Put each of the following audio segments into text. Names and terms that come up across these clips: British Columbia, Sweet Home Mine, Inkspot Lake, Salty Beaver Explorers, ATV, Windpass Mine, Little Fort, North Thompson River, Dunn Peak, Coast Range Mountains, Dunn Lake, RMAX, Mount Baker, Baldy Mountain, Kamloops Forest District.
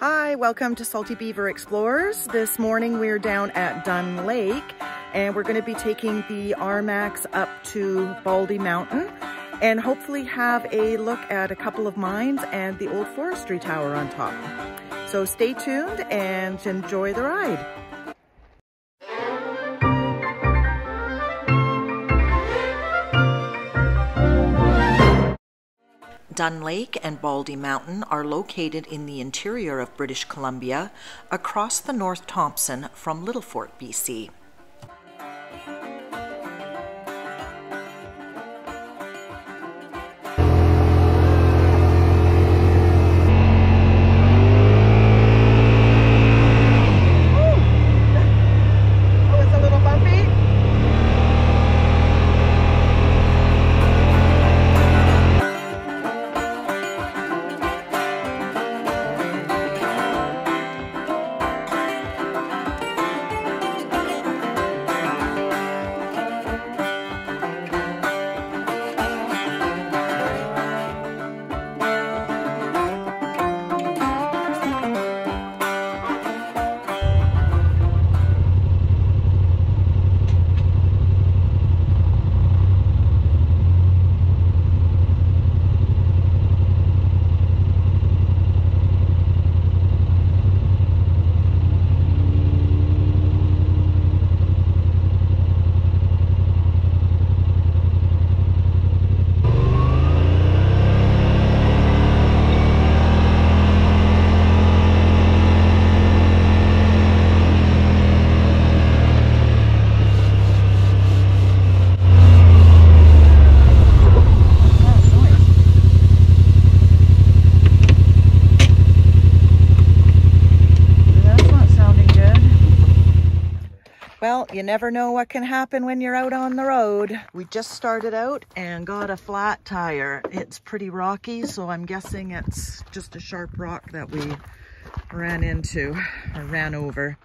Hi, welcome to Salty Beaver Explorers. This morning we're down at Dunn Lake and we're going to be taking the RMAX up to Baldy Mountain and hopefully have a look at a couple of mines and the old forestry tower on top. So stay tuned and enjoy the ride. Dunn Lake and Baldy Mountain are located in the interior of British Columbia, across the North Thompson from Little Fort, BC. Well, you never know what can happen when you're out on the road. We just started out and got a flat tire. It's pretty rocky, so I'm guessing it's just a sharp rock that we ran into or ran over.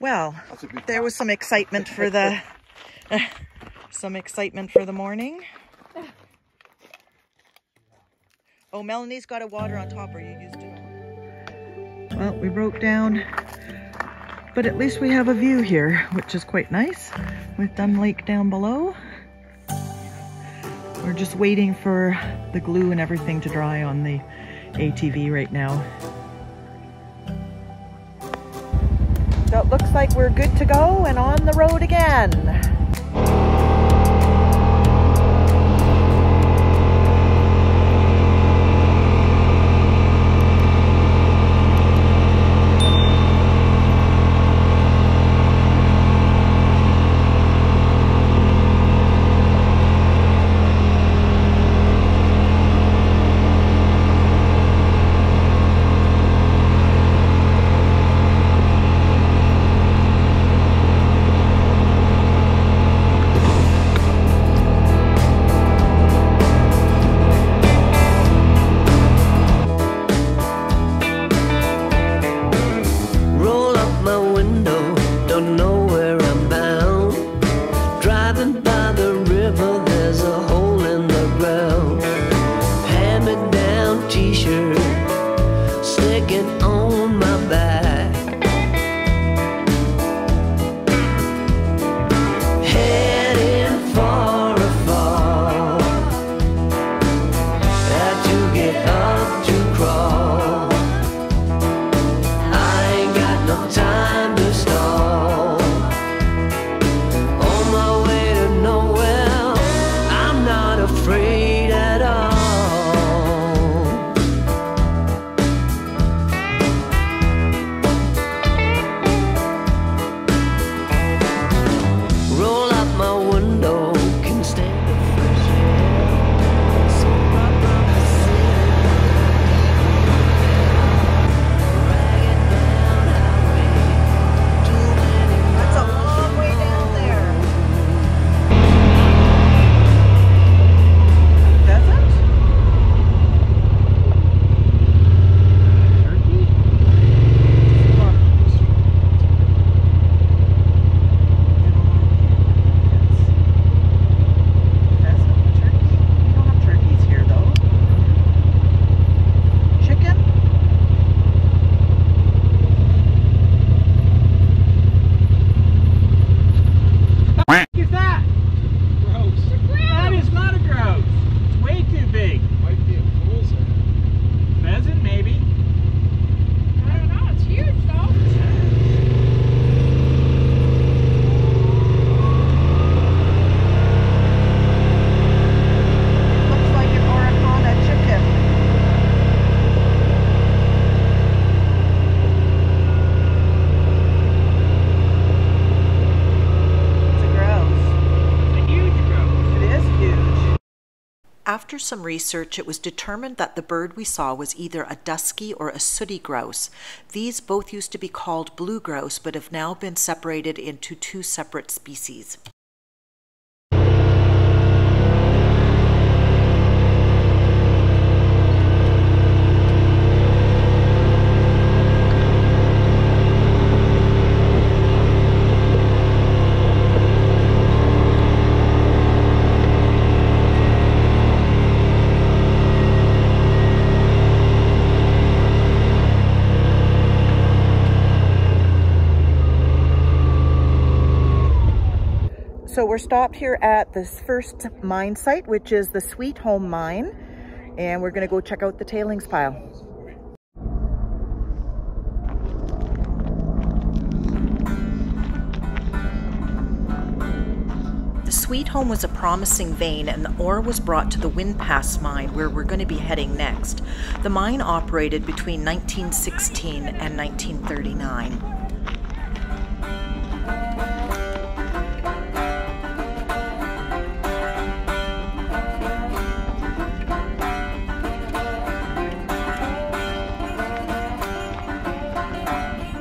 Well, there was some excitement for the morning. Oh, Melanie's got a water on top, or you used it. Well, we broke down, but at least we have a view here, which is quite nice, with Dunn Lake down below. We're just waiting for the glue and everything to dry on the ATV right now. So it looks like we're good to go and on the road again. After some research, it was determined that the bird we saw was either a dusky or a sooty grouse. These both used to be called blue grouse, but have now been separated into two separate species. So we're stopped here at this first mine site, which is the Sweet Home Mine, and we're going to go check out the tailings pile. The Sweet Home was a promising vein, and the ore was brought to the Windpass Mine, where we're going to be heading next. The mine operated between 1916 and 1939.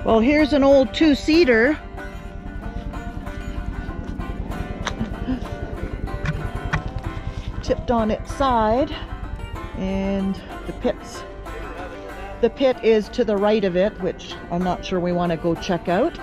Well, here's an old two-seater. Tipped on its side, and the pit is to the right of it, which I'm not sure we want to go check out.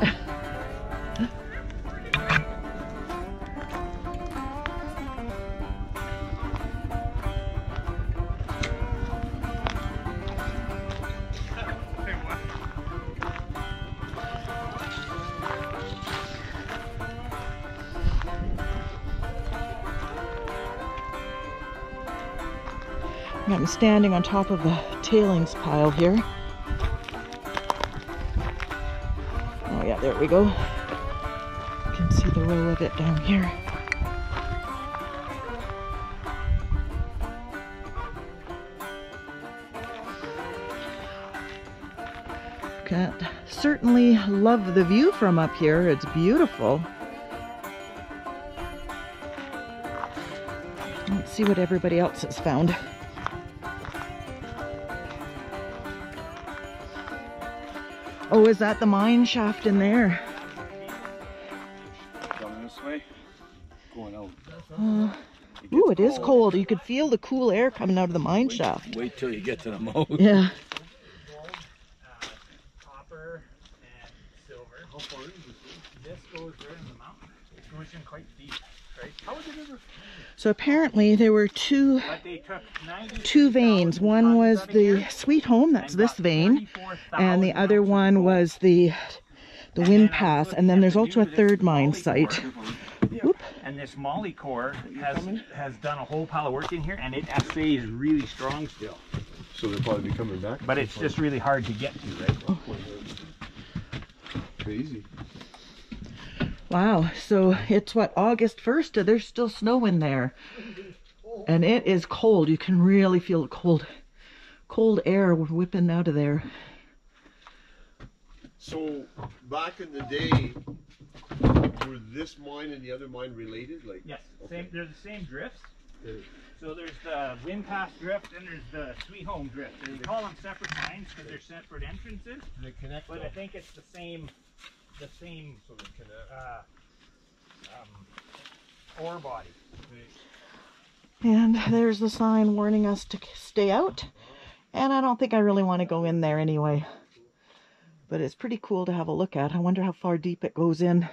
I'm standing on top of the tailings pile here. Oh yeah, there we go. You can see the row of it down here. Can't certainly love the view from up here. It's beautiful. Let's see what everybody else has found. Oh, is that the mine shaft in there? Coming this way, going out. Ooh, it is cold. You could feel the cool air coming out of the mine shaft. Wait till you get to the mouth. Yeah. Copper and silver. This goes right in the mountain. It's going in quite deep. So apparently there were two veins. One was the Sweet Home, that's this vein, and the other one was the Windpass. And then there's also a third mine site. And this moly core has done a whole pile of work in here, and it actually is really strong still. So they'll probably be coming back. But it's just really hard to get to, right? Oh. Crazy. Wow, so it's what, August 1st? There's still snow in there. And it is cold. You can really feel the cold air whipping out of there. So back in the day, were this mine and the other mine related? Like, yes, okay. They're the same drifts. So there's the Windpass drift and there's the Sweet Home drift. They call them separate mines because they're separate entrances. They connect, but I think it's the same. Sort of ore body. And there's the sign warning us to stay out. And I don't think I really want to go in there anyway. But it's pretty cool to have a look at. I wonder how far deep it goes in.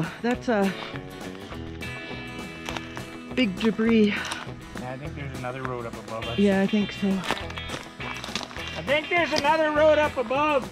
Whoa, that's a big debris. Yeah, I think there's another road up above us. Yeah, I think so. I think there's another road up above.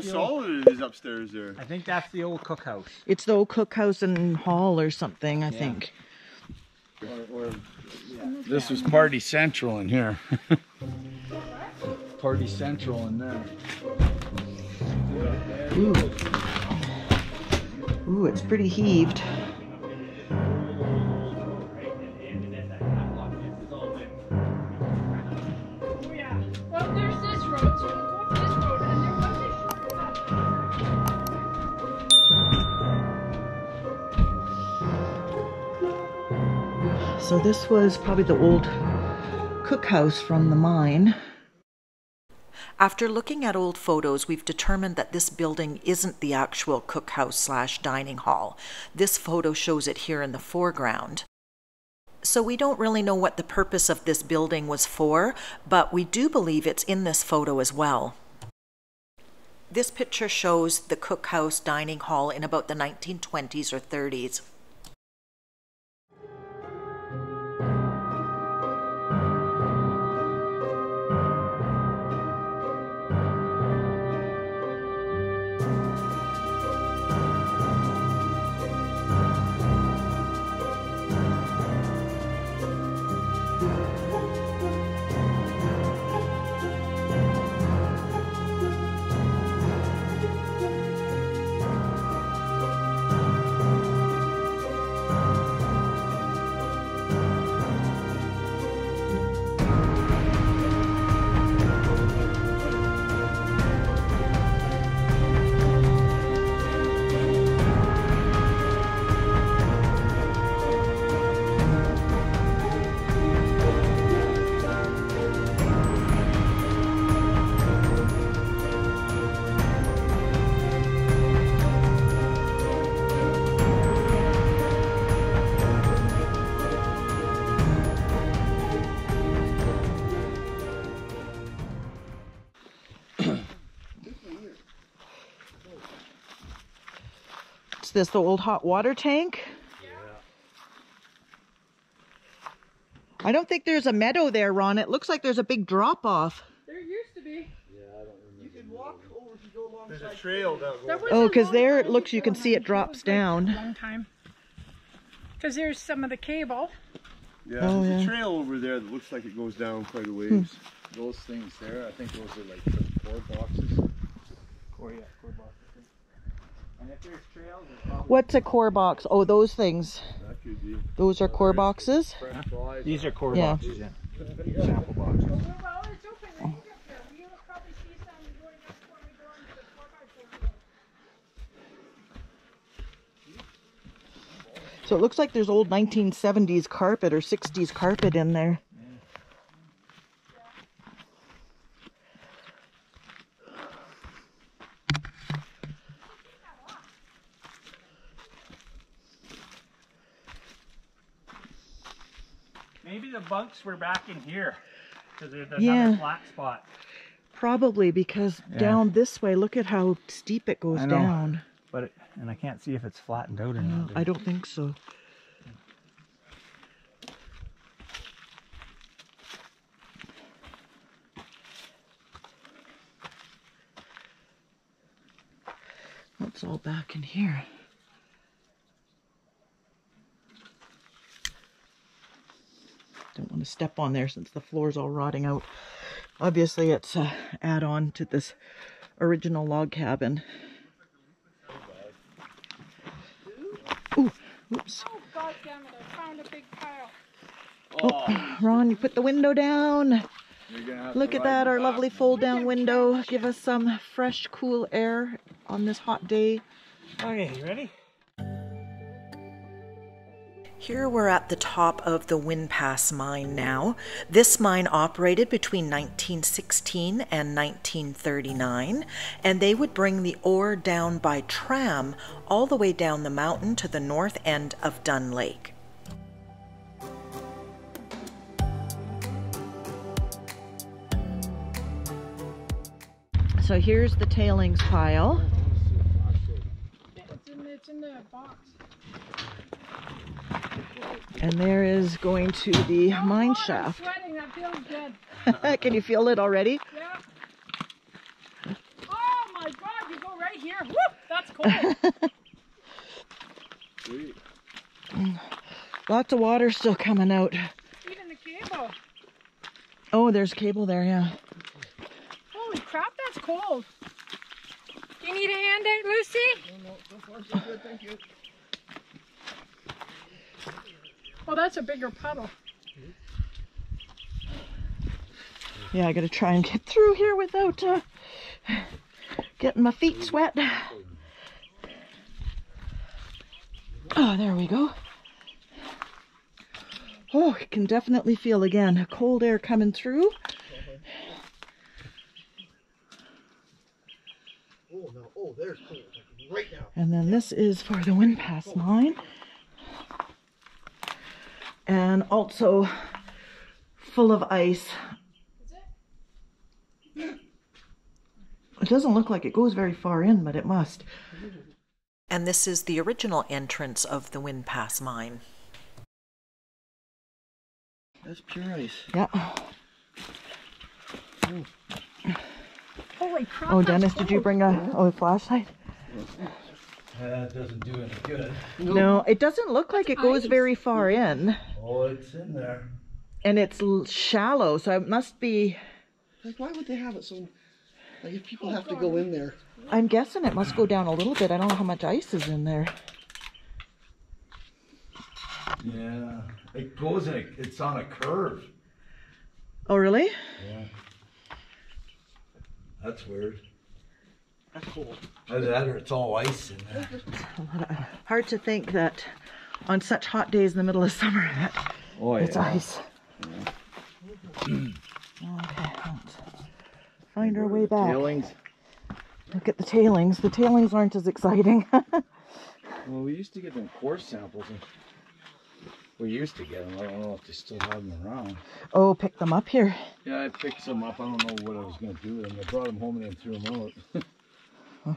Solid it is upstairs there. I think that's the old cookhouse. It's the old cookhouse and hall or something, I think. Or, this was Party Central in here. Party Central in there. Ooh. Ooh, it's pretty heaved. So this was probably the old cookhouse from the mine. After looking at old photos, we've determined that this building isn't the actual cookhouse/dining hall. This photo shows it here in the foreground. So we don't really know what the purpose of this building was for, but we do believe it's in this photo as well. This picture shows the cookhouse dining hall in about the 1920s or 30s. This the old hot water tank? Yeah. I don't think there's a meadow there, Ron. It looks like there's a big drop off. There used to be. Yeah, I don't remember. You can walk over if you go along. There's a trail that goes. Oh, because there it looks, you can see it drops down. Long time. Because there's some of the cable. Yeah, there's a trail over there that looks like it goes down quite a ways. Those things there, I think those are like cord boxes. Cord boxes. And if there's trails, what's a core box? Oh, those things. Those are core boxes? These are core boxes, yeah. Sample boxes. Oh. So it looks like there's old 1970s carpet or 60s carpet in there. Maybe the bunks were back in here because there's another flat spot. Probably because down this way, look at how steep it goes down. But and I can't see if it's flattened out or not. I don't think so. It's all back in here. Don't want to step on there since the floor's all rotting out. Obviously it's an add-on to this original log cabin. Ooh, oops. Oh, God damn it, I found a big pile. Oh, Ron, you put the window down. Look at that, our lovely fold-down window. Give us some fresh, cool air on this hot day. Okay, you ready? Here we're at the top of the Windpass Mine now. This mine operated between 1916 and 1939, and they would bring the ore down by tram all the way down the mountain to the north end of Dunn Lake. So here's the tailings pile. It's in the box. And there is going to the mine shaft. I'm sweating. That feels good. Can you feel it already? Yeah. Oh my God, you go right here. Whoop, that's cold. Sweet. Lots of water still coming out. Even the cable. Oh, there's cable there, yeah. Holy crap, that's cold. Do you need a handout, Lucy? No, so far so good, thank you. Well, that's a bigger puddle. Yeah, I gotta try and get through here without getting my feet wet. Oh, there we go. Oh, I can definitely feel again cold air coming through. Oh, no. Oh, there's cold right now. And then this is for the Windpass Mine. And also full of ice. Is it? It doesn't look like it goes very far in, but it must. And this is the original entrance of the Windpass Mine. That's pure ice. Yeah. Oh. Holy crap. Oh, Dennis, did you bring a flashlight? That doesn't do any good. Nope. No, it doesn't look like it goes very far in. Oh, it's in there. And it's shallow, so it must be... Like, why would they have it so... Like, if people have to go in there... I'm guessing it must go down a little bit. I don't know how much ice is in there. Yeah, it goes in it's on a curve. Oh, really? Yeah. That's weird. That's cool. Either that or it's all ice in there. Hard to think that on such hot days in the middle of summer that it's ice. Yeah. Okay, let's find our way back. Tailings. Look at the tailings. The tailings aren't as exciting. Well, we used to get them core samples. And we used to get them. I don't know if they still have them around. Oh, pick them up here. Yeah, I picked some up. I don't know what I was going to do with them. I brought them home and then threw them out. Huh.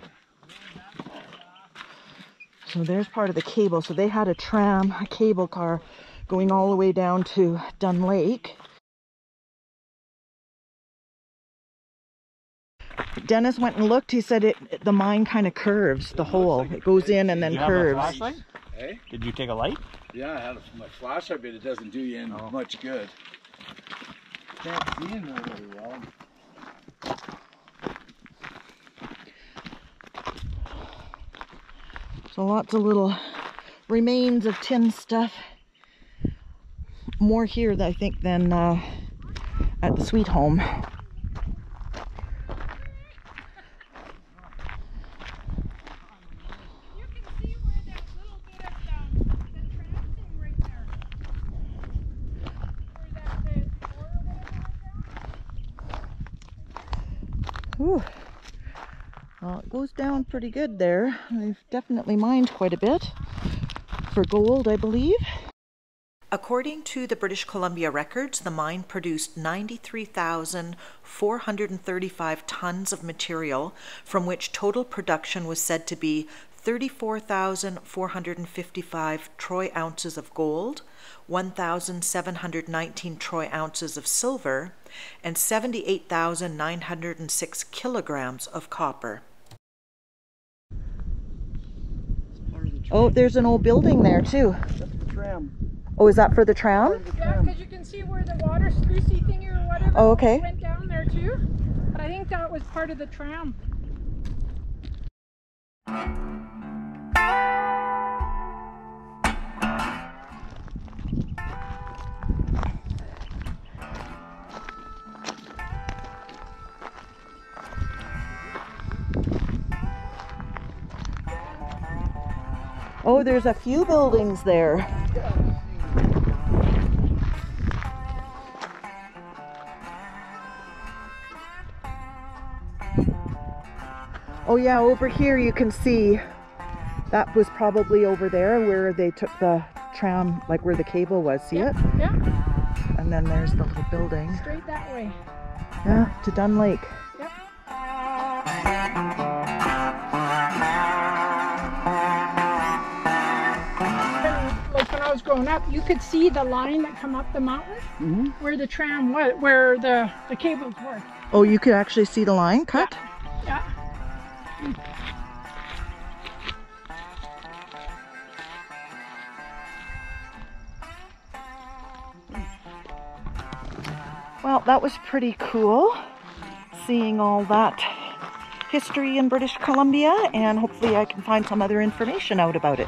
So there's part of the cable. So they had a tram, a cable car, going all the way down to Dunn Lake. Dennis went and looked. He said the mine kind of curves, the hole. It goes in and then curves. Hey? Did you take a light? Yeah, I had my flashlight, but it doesn't do you any much good. Can't see in there really well. So lots of little remains of tin stuff. More here, I think, than at the Sweet Home. Goes down pretty good there. They've definitely mined quite a bit for gold, I believe. According to the British Columbia records, the mine produced 93,435 tons of material, from which total production was said to be 34,455 troy ounces of gold, 1,719 troy ounces of silver, and 78,906 kilograms of copper. Oh, there's an old building there too. That's the tram. Oh, is that for the tram? Yeah, because you can see where the water sluicy thingy or whatever went down there too. But I think that was part of the tram. Oh, there's a few buildings there. Oh yeah, over here you can see, that was probably over there where they took the tram, like where the cable was, see it? Yeah. And then there's the little building. Straight that way. Yeah, to Dunn Lake. Yep. Like when I was growing up, you could see the line that come up the mountain, mm-hmm. where the tram was, where the cables were. Oh, you could actually see the line cut? Yeah. Yeah. Well, that was pretty cool, seeing all that history in British Columbia, and hopefully I can find some other information out about it.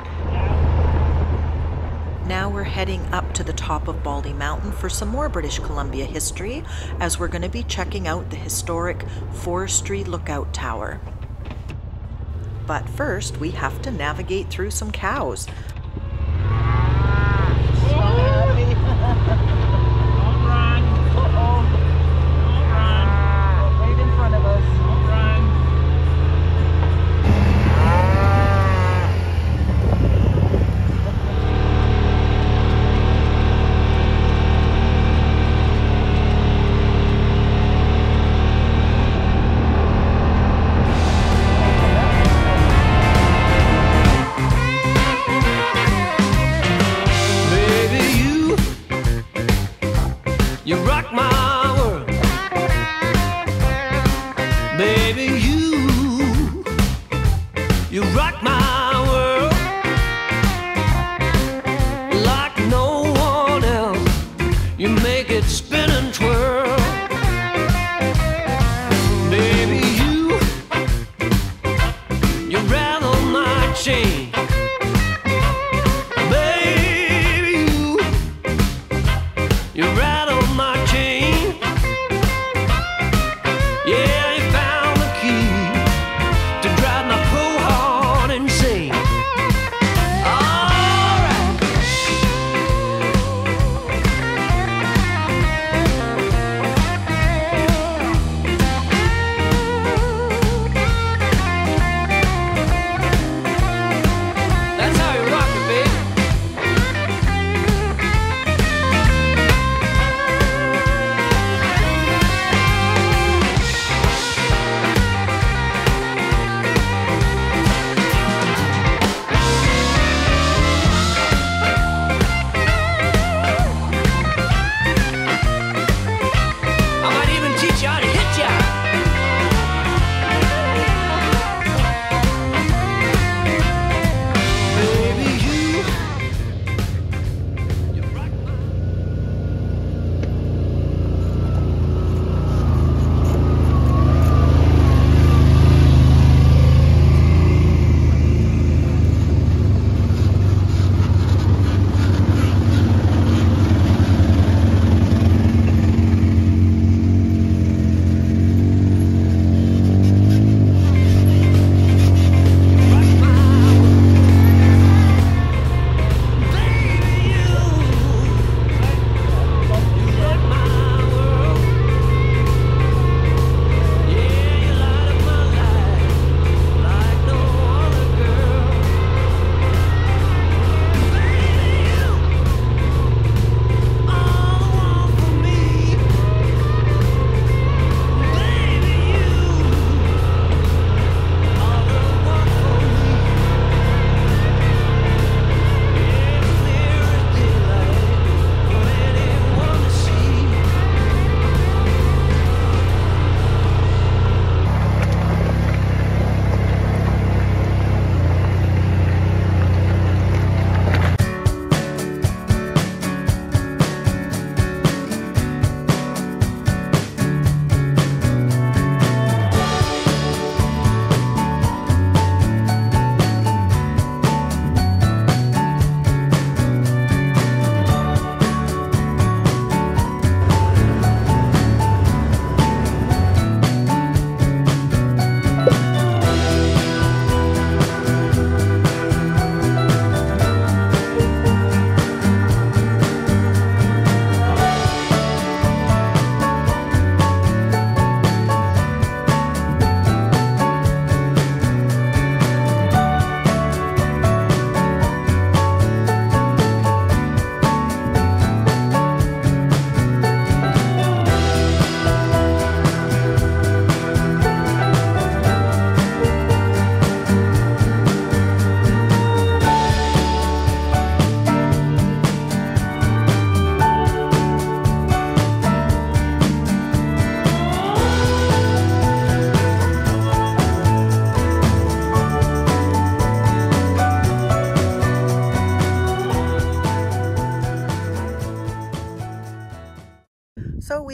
Now we're heading up to the top of Baldy Mountain for some more British Columbia history, as we're going to be checking out the historic Forestry Lookout Tower. But first, we have to navigate through some cows. Chain. Yeah, you found the key.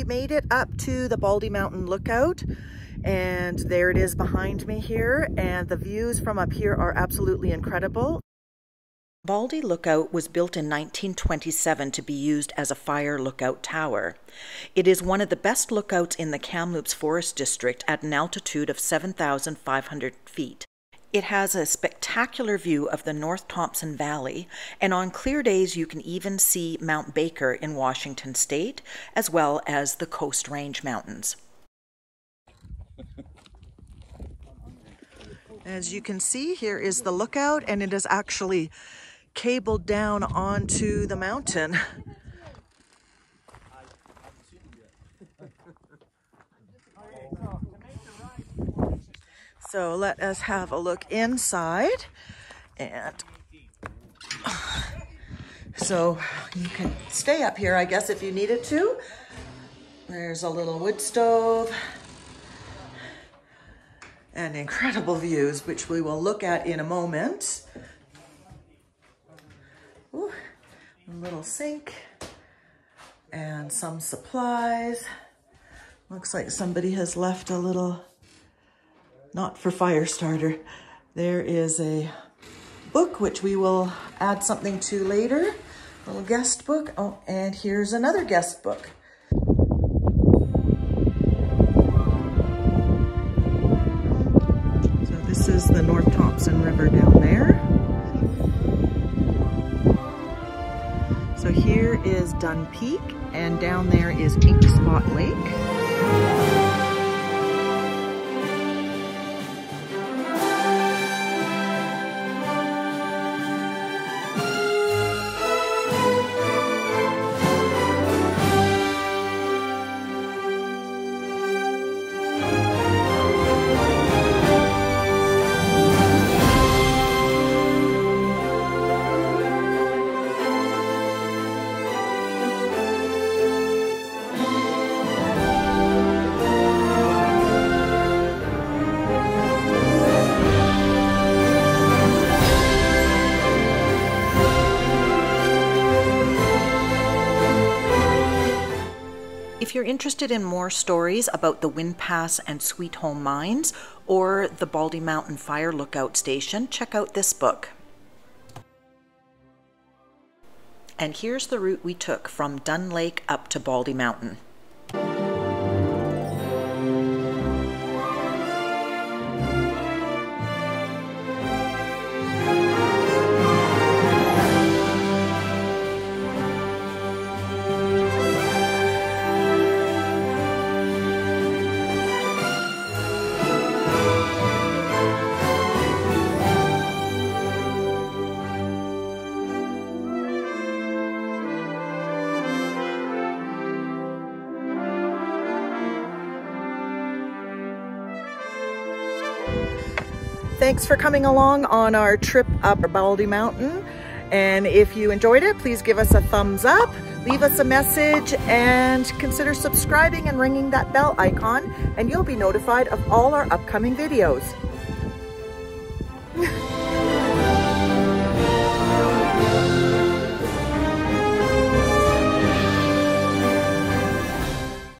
made it up to the Baldy Mountain lookout, and there it is behind me here, and the views from up here are absolutely incredible. Baldy Lookout was built in 1927 to be used as a fire lookout tower. It is one of the best lookouts in the Kamloops Forest District at an altitude of 7,500 feet. It has a spectacular view of the North Thompson Valley, and on clear days you can even see Mount Baker in Washington State, as well as the Coast Range Mountains. As you can see, here is the lookout, and it is actually cabled down onto the mountain. So let us have a look inside, and so you can stay up here, I guess, if you needed to. There's a little wood stove and incredible views, which we will look at in a moment. Ooh, a little sink and some supplies. Looks like somebody has left a little, not for fire starter. There is a book, which we will add something to later. A little guest book. Oh, and here's another guest book. This is the North Thompson River down there. So here is Dunn Peak, and down there is Inkspot Lake. If you're interested in more stories about the Windpass and Sweet Home Mines or the Baldy Mountain Fire Lookout Station, check out this book. And here's the route we took from Dunn Lake up to Baldy Mountain. Thanks for coming along on our trip up Baldy Mountain. And if you enjoyed it, please give us a thumbs up, leave us a message, and consider subscribing and ringing that bell icon, and you'll be notified of all our upcoming videos.